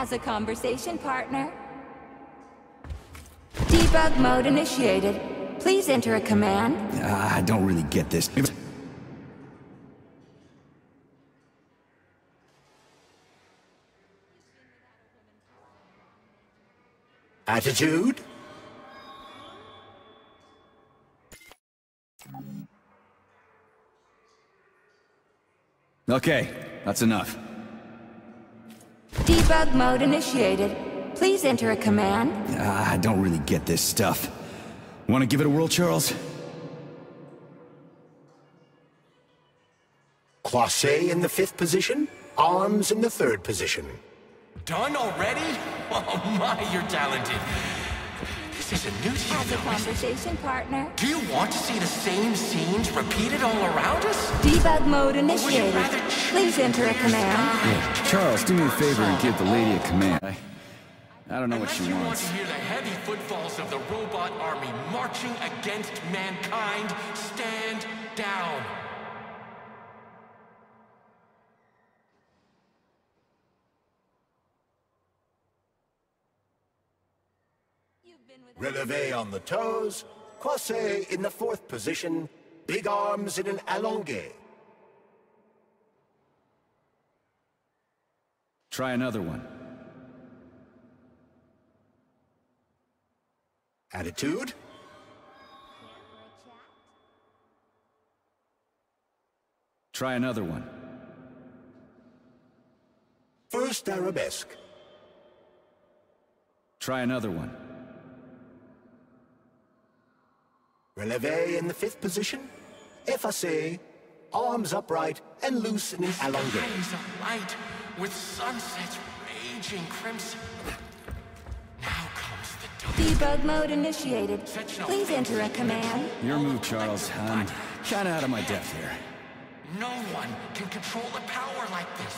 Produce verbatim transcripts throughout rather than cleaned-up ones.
Now's a conversation, partner. Debug mode initiated. Please enter a command. Uh, I don't really get this. Attitude? Okay, that's enough. Debug mode initiated. Please enter a command. Uh, I don't really get this stuff. Want to give it a whirl, Charles? Classe in the fifth position, arms in the third position. Done already? Oh my, you're talented. This is a new to you. Have a conversation, partner. Do you want to see the same scenes repeated all around us? Debug mode initiated. Please enter a command. Yeah. Charles, do me a favor and give the lady a command. I, I don't know Unless what she you wants. Want to hear the heavy footfalls of the robot army marching against mankind, stand down. Relevé on the toes, Croisset in the fourth position, big arms in an allongé. Try another one. Attitude? Try another one. First arabesque. Try another one. Relevé in the fifth position, effacé, arms upright and loose in an allongé. Skies alight with sunsets raging crimson. Now comes the dark. Debug mode initiated. Please enter a command. Your move, Charles. I'm kind of out of my depth here. No one can control the power like this.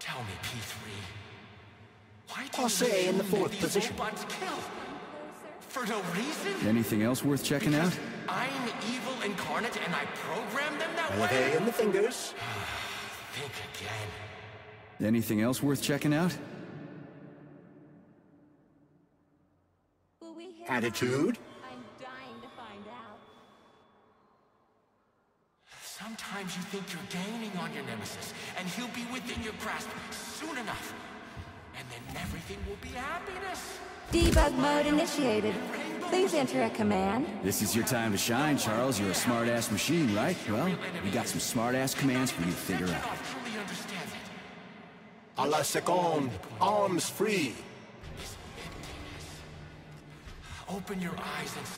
Tell me, P three. Why do Jose in the fourth position? For no reason? Anything else worth checking because out? I'm evil incarnate and I program them that way? Okay, in the fingers. Think again. Anything else worth checking out? Will we hit Attitude? I'm dying to find out. Sometimes you think you're gaining on your nemesis and he'll be within your grasp soon enough. And then everything will be happiness. Debug mode initiated. Please enter a command. This is your time to shine, Charles. You're a smart-ass machine, right? Well, we got some smart-ass commands for you to figure out. A la seconde, arms free. Open your eyes and...